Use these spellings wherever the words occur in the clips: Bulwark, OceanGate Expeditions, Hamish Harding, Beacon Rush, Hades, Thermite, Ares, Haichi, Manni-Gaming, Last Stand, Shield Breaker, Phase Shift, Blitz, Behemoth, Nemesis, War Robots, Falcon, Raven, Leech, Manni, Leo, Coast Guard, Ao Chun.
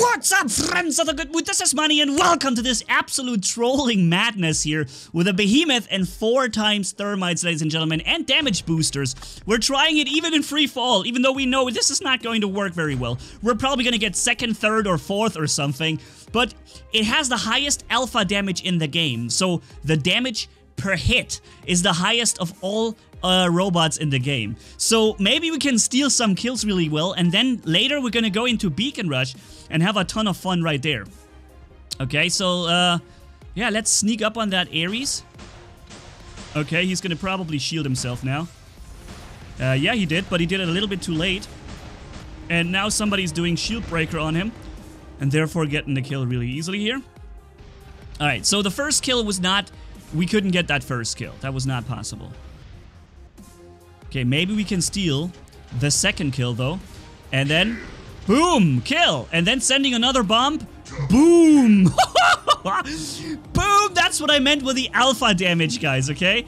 What's up, friends of the good mood? This is Manni, and welcome to this absolute trolling madness here with a Behemoth and 4x Thermites, ladies and gentlemen, and damage boosters. We're trying it even in free fall, even though we know this is not going to work very well. We're probably going to get second, third, or fourth or something, but it has the highest alpha damage in the game, so the damage per hit is the highest of all robots in the game. So maybe we can steal some kills really well, and then later we're gonna go into Beacon Rush and have a ton of fun right there. Okay, so yeah, let's sneak up on that Ares. Okay, he's gonna probably shield himself now. Yeah, he did, but he did it a little bit too late. And now somebody's doing Shield Breaker on him, and therefore getting the kill really easily here. Alright, so the first kill was not... we couldn't get that first kill. That was not possible. Okay, maybe we can steal the second kill, though. And then, boom, kill. And then sending another bomb, boom. Boom, that's what I meant with the alpha damage, guys, okay?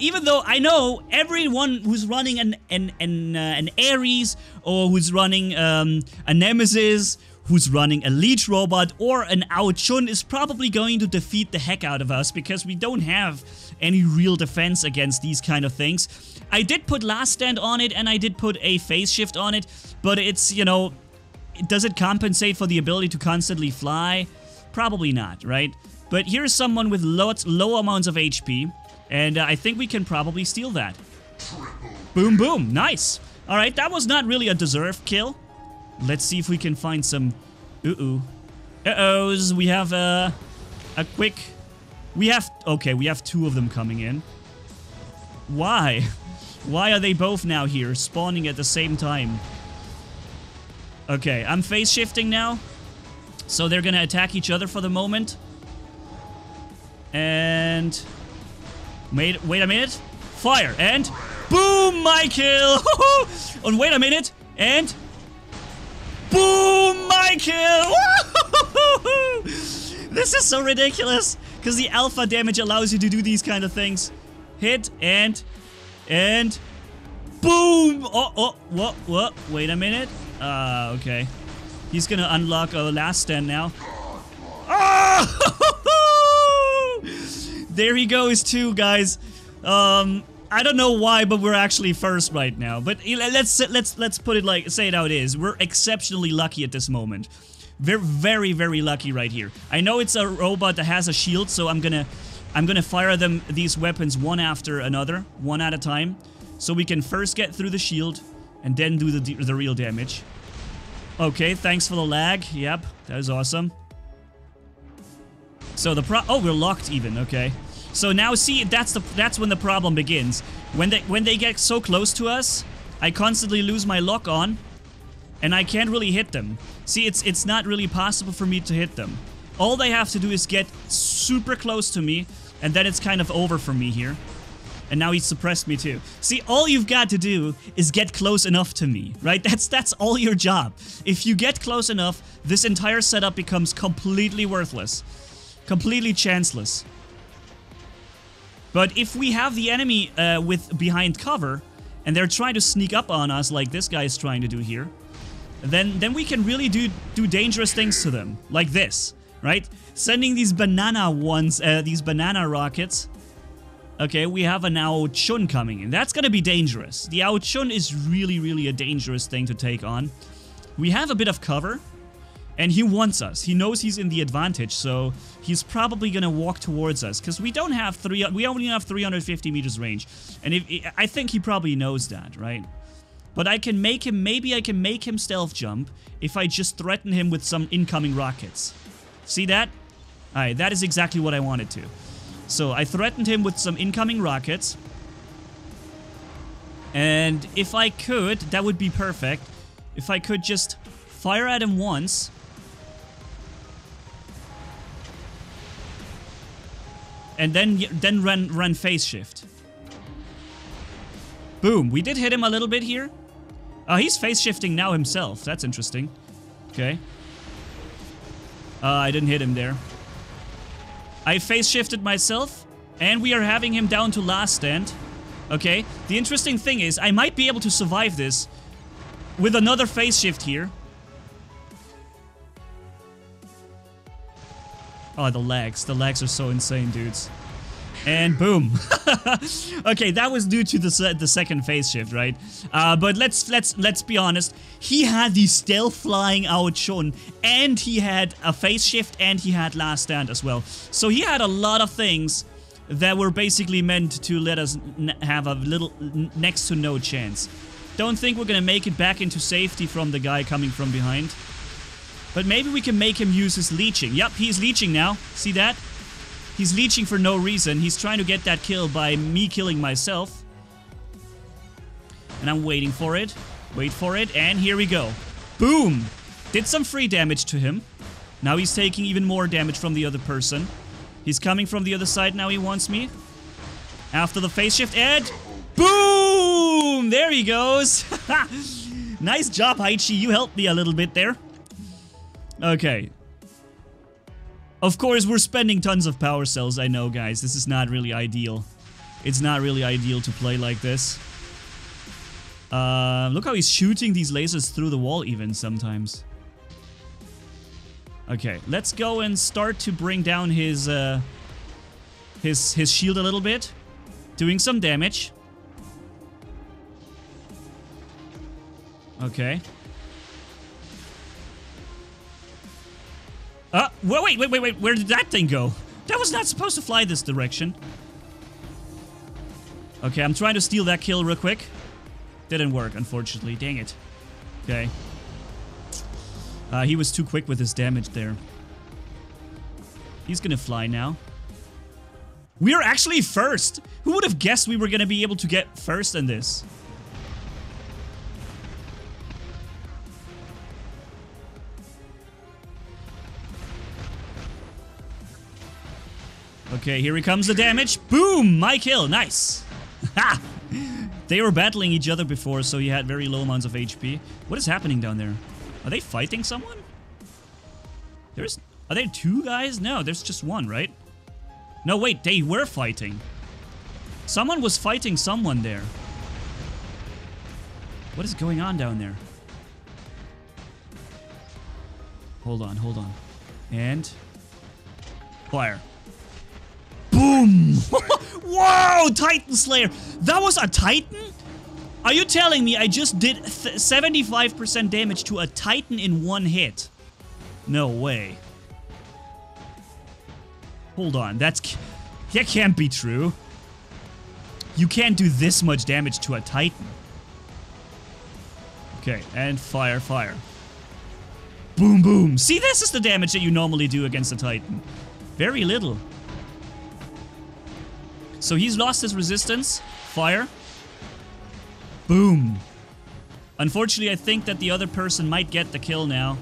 Even though I know everyone who's running an Ares, or who's running a Nemesis, who's running a Leech robot or an Ao Chun is probably going to defeat the heck out of us because we don't have any real defense against these kind of things. I did put Last Stand on it and I did put a Phase Shift on it, but it's, you know, does it compensate for the ability to constantly fly? Probably not, right? But here's someone with low amounts of HP, and I think we can probably steal that. Boom, boom, nice. All right, that was not really a deserved kill. Let's see if we can find some... uh-ohs. We have a quick... we have... okay, we have two of them coming in. Why? Why are they both now here, spawning at the same time? Okay, I'm phase shifting now. So they're gonna attack each other for the moment. And... wait a minute. Fire, and... boom, my kill! And wait a minute, and... boom, my kill! This is so ridiculous, because the alpha damage allows you to do these kind of things. Hit, and, boom! Oh, what, wait a minute. Okay. He's gonna unlock a last stand now. Oh! There he goes too, guys. I don't know why, but we're actually first right now. But let's put it like, say it how it is. We're exceptionally lucky at this moment. We're very, very lucky right here. I know it's a robot that has a shield, so I'm gonna fire them these weapons one after another, one at a time, so we can first get through the shield and then do the real damage. Okay, thanks for the lag. Yep, that is awesome. So the we're locked even. Okay. So now see, that's when the problem begins. When they get so close to us, I constantly lose my lock on, and I can't really hit them. See, it's not really possible for me to hit them. All they have to do is get super close to me, and then it's kind of over for me here. And now he suppressed me too. See, all you've got to do is get close enough to me, right? That's all your job. If you get close enough, this entire setup becomes completely worthless. Completely chanceless. But if we have the enemy with behind cover, and they're trying to sneak up on us like this guy is trying to do here, then we can really do dangerous things to them, like this, right? Sending these banana ones, these banana rockets. Okay, we have an Ao Chun coming in. That's gonna be dangerous. The Ao Chun is really, really a dangerous thing to take on. We have a bit of cover, and he wants us. He knows he's in the advantage, so he's probably gonna walk towards us because we don't have we only have 350 meters range, and I think he probably knows that, right? But I can make him. Maybe I can make him stealth jump if I just threaten him with some incoming rockets. See that? All right, that is exactly what I wanted to. So I threatened him with some incoming rockets, and if I could, that would be perfect. If I could just fire at him once. And then run phase shift. Boom, we did hit him a little bit here. He's phase shifting now himself. That's interesting. Okay. I didn't hit him there. I phase shifted myself, and we are having him down to last stand. Okay, the interesting thing is I might be able to survive this with another phase shift here. Oh, the lags. The lags are so insane, dudes. And boom. Okay, that was due to the second phase shift, right? But let's be honest. He had the stealth flying Ao Chun, and he had a phase shift, and he had last stand as well. So he had a lot of things that were basically meant to let us have a little next to no chance. Don't think we're gonna make it back into safety from the guy coming from behind. But maybe we can make him use his leeching. Yep, he's leeching now. See that? He's leeching for no reason. He's trying to get that kill by me killing myself. And I'm waiting for it. Wait for it. And here we go. Boom! Did some free damage to him. Now he's taking even more damage from the other person. He's coming from the other side now. He wants me. After the phase shift. And boom! There he goes. Nice job, Haichi. You helped me a little bit there. Okay. Of course, we're spending tons of power cells, I know, guys. This is not really ideal. It's not really ideal to play like this. Look how he's shooting these lasers through the wall even sometimes. Okay, let's go and start to bring down his shield a little bit. Doing some damage. Okay. Wait, where did that thing go? That was not supposed to fly this direction. Okay, I'm trying to steal that kill real quick. Didn't work, unfortunately. Dang it. Okay. He was too quick with his damage there. He's gonna fly now. We are actually first! Who would have guessed we were gonna be able to get first in this? Okay, here he comes the damage. Boom! My kill. Nice. Ha! They were battling each other before, so he had very low amounts of HP. What is happening down there? Are they fighting someone? There's... Are there two guys? No, there's just one, right? No, wait. They were fighting. Someone was fighting someone there. What is going on down there? Hold on, hold on. And... fire. Boom! Whoa! Titan Slayer! That was a Titan? Are you telling me I just did 75% damage to a Titan in one hit? No way. Hold on, that can't be true. You can't do this much damage to a Titan. Okay, and fire, fire. Boom, boom! See, this is the damage that you normally do against a Titan. Very little. So he's lost his resistance. Fire. Boom. Unfortunately, I think that the other person might get the kill now.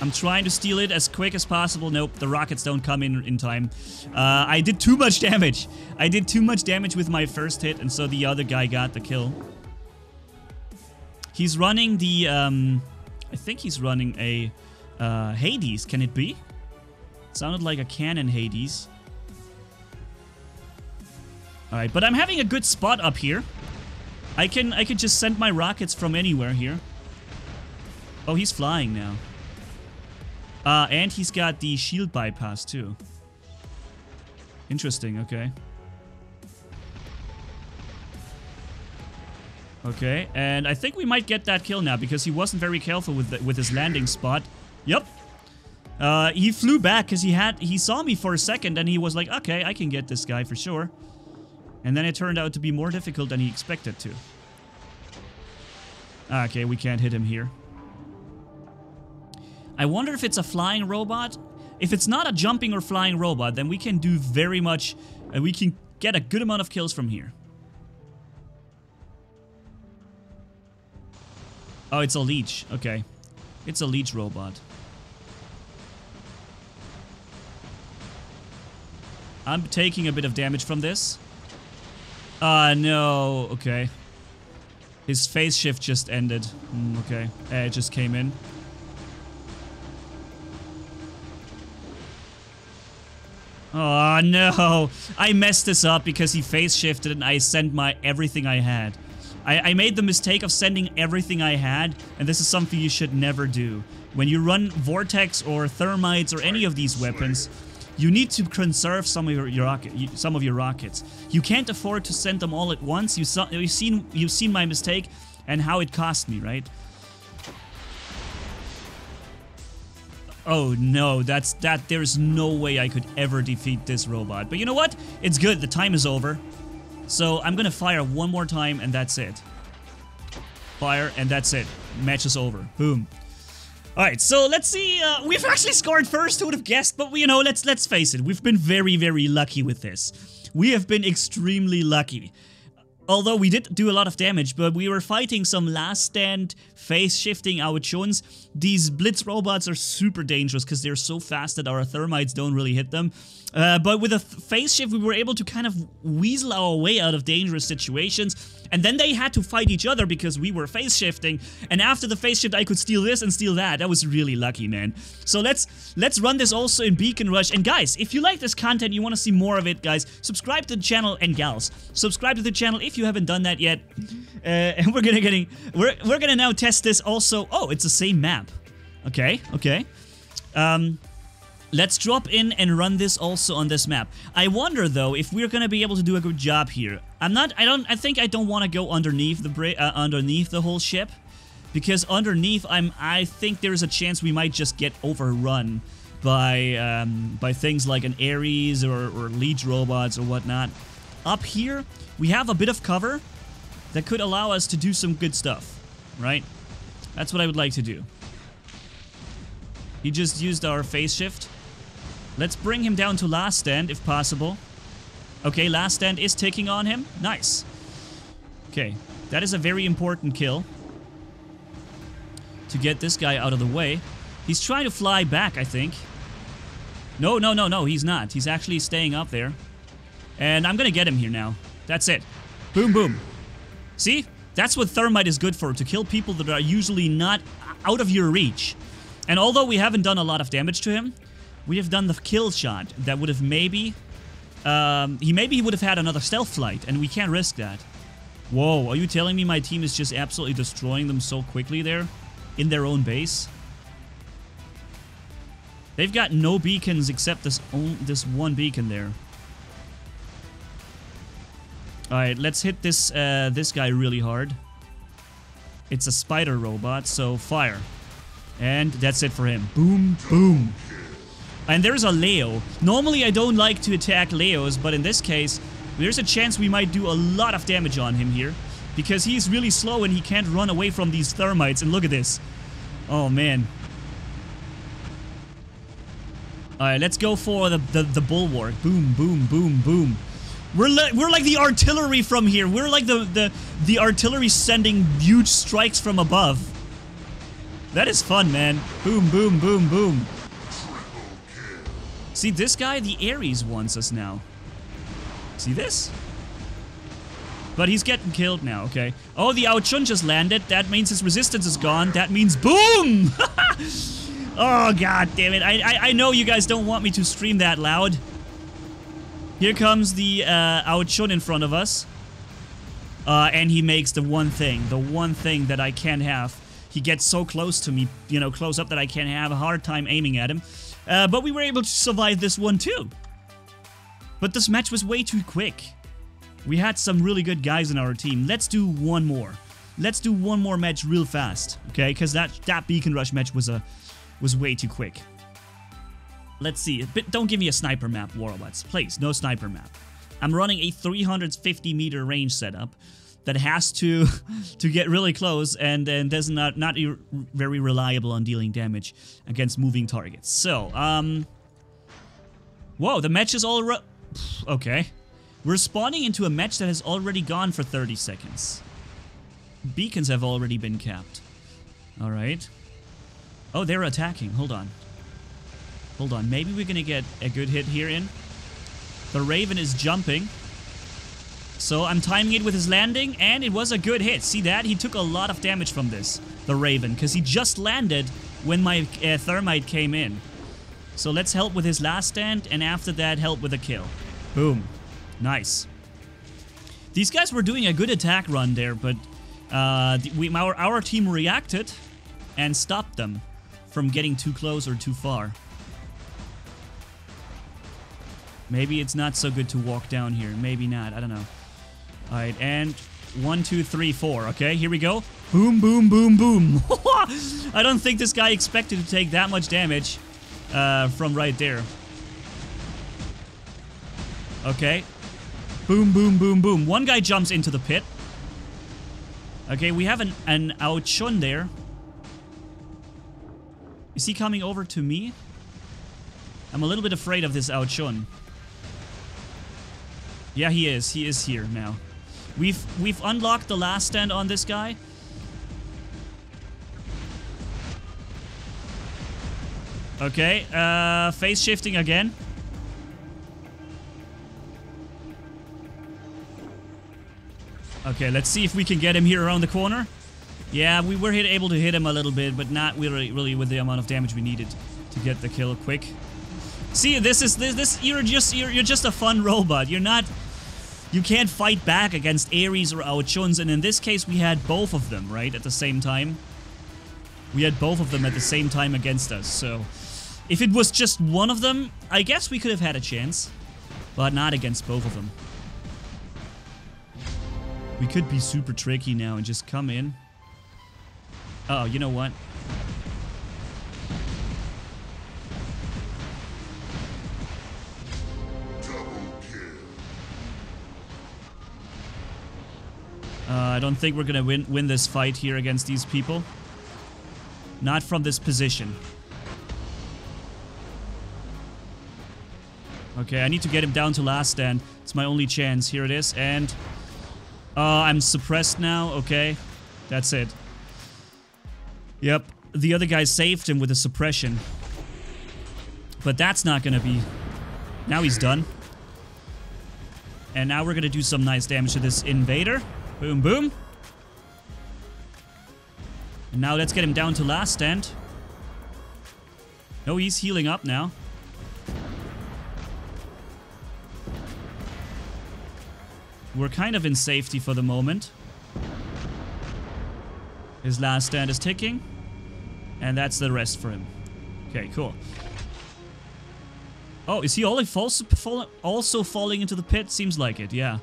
I'm trying to steal it as quick as possible. Nope, the rockets don't come in time. I did too much damage. I did too much damage with my first hit, and so the other guy got the kill. He's running the... I think he's running a Hades, can it be? Sounded like a cannon Hades. Alright, but I'm having a good spot up here. I can just send my rockets from anywhere here. Oh, he's flying now. And he's got the shield bypass too. Interesting, okay. Okay, and I think we might get that kill now because he wasn't very careful with his landing spot. Yep. He flew back because he saw me for a second and he was like, okay, I can get this guy for sure. And then it turned out to be more difficult than he expected to. Okay, we can't hit him here. I wonder if it's a flying robot. If it's not a jumping or flying robot, then we can do very much, and we can get a good amount of kills from here. Oh, it's a leech. Okay. It's a leech robot. I'm taking a bit of damage from this. No. Okay. His phase shift just ended. Okay. It just came in. Oh, no. I messed this up because he phase shifted and I sent my everything I had. I made the mistake of sending everything I had, and this is something you should never do. When you run Vortex or Thermites or any of these weapons, you need to conserve some of your rockets. You can't afford to send them all at once. You've seen my mistake and how it cost me, right? Oh no, there's no way I could ever defeat this robot. But you know what? It's good, the time is over. So I'm gonna fire one more time and that's it. Fire and that's it. Match is over. Boom. Alright, so let's see, we've actually scored first, who would have guessed, but you know, let's face it, we've been very, very lucky with this. We have been extremely lucky. Although we did do a lot of damage, but we were fighting some Last Stand, Phase Shifting Ao Chuns. These Blitz robots are super dangerous because they're so fast that our Thermites don't really hit them. But with a Phase Shift, we were able to kind of weasel our way out of dangerous situations. And then they had to fight each other because we were Phase Shifting. And after the Phase Shift, I could steal this and steal that. That was really lucky, man. So let's run this also in Beacon Rush. And guys, if you like this content, you want to see more of it, guys, subscribe to the channel, and gals, subscribe to the channel if you haven't done that yet. And we're gonna now test this also. Oh, it's the same map. Okay, okay. Let's drop in and run this also on this map. I wonder though if we're gonna be able to do a good job here. I think I don't want to go underneath the underneath the whole ship, because underneath I think there is a chance we might just get overrun by things like an Ares or Leech robots or whatnot. Up here, we have a bit of cover that could allow us to do some good stuff, right? That's what I would like to do. He just used our Phase Shift. Let's bring him down to Last Stand, if possible. Okay, Last Stand is ticking on him. Nice. Okay, that is a very important kill to get this guy out of the way. He's trying to fly back, I think. No, no, no, no, he's not. He's actually staying up there. And I'm gonna get him here now. That's it. Boom, boom. See? That's what Thermite is good for, to kill people that are usually not out of your reach. And although we haven't done a lot of damage to him, we have done the kill shot that would have maybe... He would have had another stealth flight, and we can't risk that. Whoa, are you telling me my team is just absolutely destroying them so quickly there? In their own base? They've got no beacons except this one beacon there. Alright, let's hit this this guy really hard. It's a spider robot, so fire. And that's it for him. Boom, boom. And there's a Leo. Normally I don't like to attack Leos, but in this case, there's a chance we might do a lot of damage on him here. Because he's really slow and he can't run away from these Thermites. And look at this. Oh, man. Alright, let's go for the Bulwark. Boom, boom, boom, boom. We're like the artillery from here. We're like the artillery sending huge strikes from above. That is fun, man. Boom, boom, boom, boom. See, this guy, the Ares, wants us now. See this? But he's getting killed now, okay. Oh, the Ao Chun just landed. That means his resistance is gone. That means boom! Oh, god damn it. I know you guys don't want me to stream that loud. Here comes the Ao Chun in front of us. And he makes the one thing that I can't have. He gets so close to me, you know, close up that I can't have a hard time aiming at him. But we were able to survive this one too. But this match was way too quick. We had some really good guys in our team. Let's do one more. Let's do one more match real fast, okay? Because that Beacon Rush match was way too quick. Let's see. But don't give me a sniper map, War Robots. Please, no sniper map. I'm running a 350-meter range setup that has to get really close and is not very reliable on dealing damage against moving targets. So, whoa, the match is all... Okay. We're spawning into a match that has already gone for 30 seconds. Beacons have already been capped. All right. Oh, they're attacking. Hold on. Hold on, maybe we're gonna get a good hit here in. The Raven is jumping. So I'm timing it with his landing, and it was a good hit. See that? He took a lot of damage from this, the Raven, because he just landed when my Thermite came in. So let's help with his Last Stand, and after that, help with a kill. Boom. Nice. These guys were doing a good attack run there, but our team reacted and stopped them from getting too close or too far. Maybe it's not so good to walk down here. Maybe not. I don't know. All right, and 1, 2, 3, 4. Okay, here we go. Boom, boom, boom, boom. I don't think this guy expected to take that much damage from right there. Okay. Boom, boom, boom, boom. One guy jumps into the pit. Okay, we have an Ao Chun there. Is he coming over to me? I'm a little bit afraid of this Ao Chun. Yeah, he is. He is here now. We've unlocked the last stand on this guy. Okay, phase shifting again. Okay, let's see if we can get him here around the corner. Yeah, we were able to hit him a little bit, but not really with the amount of damage we needed to get the kill quick. See, this you're just a fun robot. You're not. You can't fight back against Ares or Ao Chun's, and in this case we had both of them, right, at the same time. We had both of them at the same time against us, so if it was just one of them, I guess we could have had a chance, but not against both of them. We could be super tricky now and just come in. Oh, you know what? I don't think we're gonna win this fight here against these people. Not from this position. Okay, I need to get him down to last stand. It's my only chance. Here it is, and... I'm suppressed now, okay. That's it. Yep, the other guy saved him with a suppression. But that's not gonna be... Now he's done. And now we're gonna do some nice damage to this invader. Boom, boom. And now let's get him down to last stand. No, he's healing up now. We're kind of in safety for the moment. His last stand is ticking. And that's the rest for him. Okay, cool. Oh, is he also falling into the pit? Seems like it, yeah.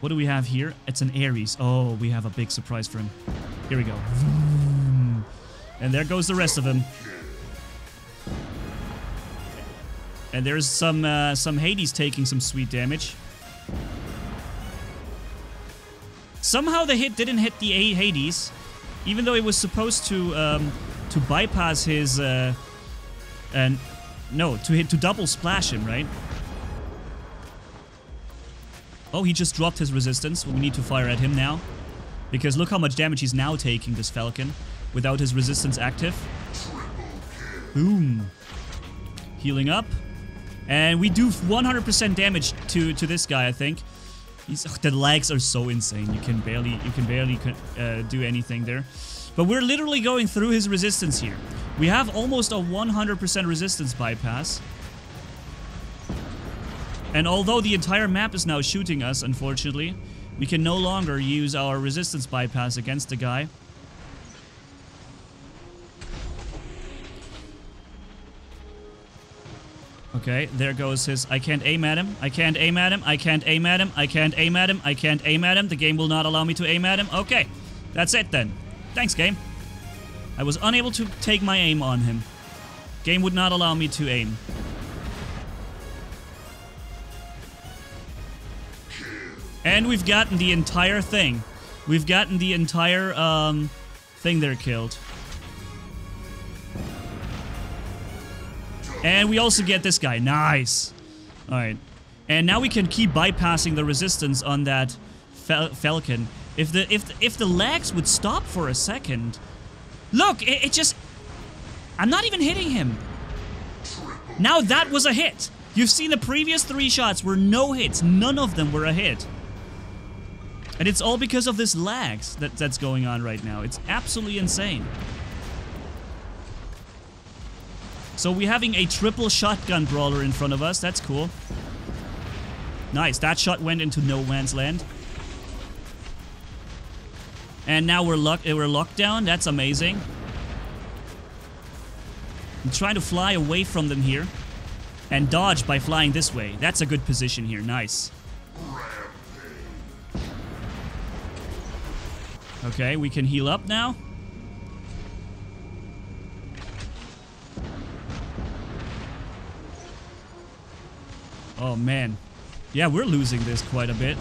What do we have here? It's an Ares. Oh, we have a big surprise for him. Here we go. And there goes the rest of him. And there's some Hades taking some sweet damage. Somehow the hit didn't hit the Hades, even though it was supposed to bypass his and no, to double splash him, right? Oh, he just dropped his resistance. We need to fire at him now. Because look how much damage he's now taking, this Falcon, without his resistance active. Boom. Healing up. And we do 100% damage to this guy, I think. He's, oh, the lags are so insane. You can barely do anything there. But we're literally going through his resistance here. We have almost a 100% resistance bypass. And although the entire map is now shooting us, unfortunately, we can no longer use our resistance bypass against the guy. Okay, there goes his... I can't aim at him. I can't aim at him. I can't aim at him. I can't aim at him. I can't aim at him. The game will not allow me to aim at him. Okay, that's it then. Thanks, game. I was unable to take my aim on him. Game would not allow me to aim. And we've gotten the entire thing. We've gotten the entire thing there killed. And we also get this guy. Nice. All right. And now we can keep bypassing the resistance on that Falcon. If the lags would stop for a second. Look, it just... I'm not even hitting him. Now that was a hit. You've seen the previous 3 shots were no hits. None of them were a hit. And it's all because of this lags that's going on right now. It's absolutely insane. So we're having a triple shotgun brawler in front of us. That's cool. Nice. That shot went into no man's land. And now we're locked down. That's amazing. I'm trying to fly away from them here. And dodge by flying this way. That's a good position here. Nice. Okay, we can heal up now. Oh, man. Yeah, we're losing this quite a bit.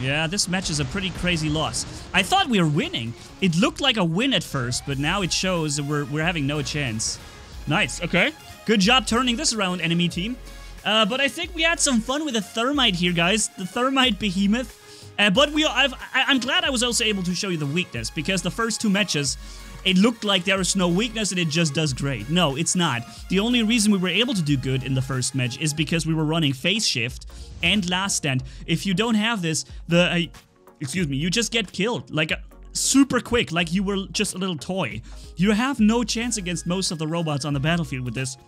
Yeah, this match is a pretty crazy loss. I thought we were winning. It looked like a win at first, but now it shows that we're having no chance. Nice, okay. Good job turning this around, enemy team. But I think we had some fun with the Thermite here, guys. The Thermite Behemoth. But I'm glad I was also able to show you the weakness, because the first two matches, it looked like there was no weakness and it just does great. No, it's not. The only reason we were able to do good in the first match is because we were running Phase Shift and Last Stand. If you don't have this, excuse me, you just get killed. Like, super quick, like you were just a little toy. You have no chance against most of the robots on the battlefield with this.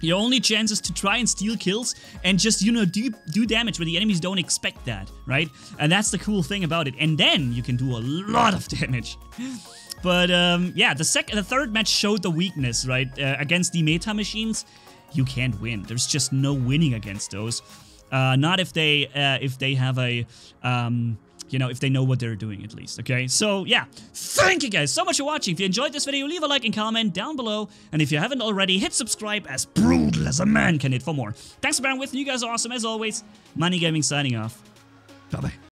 Your only chance is to try and steal kills and just, you know, do damage where the enemies don't expect that, right? And that's the cool thing about it. And then you can do a lot of damage. But, yeah, the third match showed the weakness, right? Against the meta machines, you can't win. There's just no winning against those. Not if they, have a, you know, if they know what they're doing at least, okay? So, yeah, thank you guys so much for watching. If you enjoyed this video, leave a like and comment down below. And if you haven't already, hit subscribe, as brutal as a man can hit, for more. Thanks for being with me. You guys are awesome, as always. Manni-Gaming signing off. Bye-bye.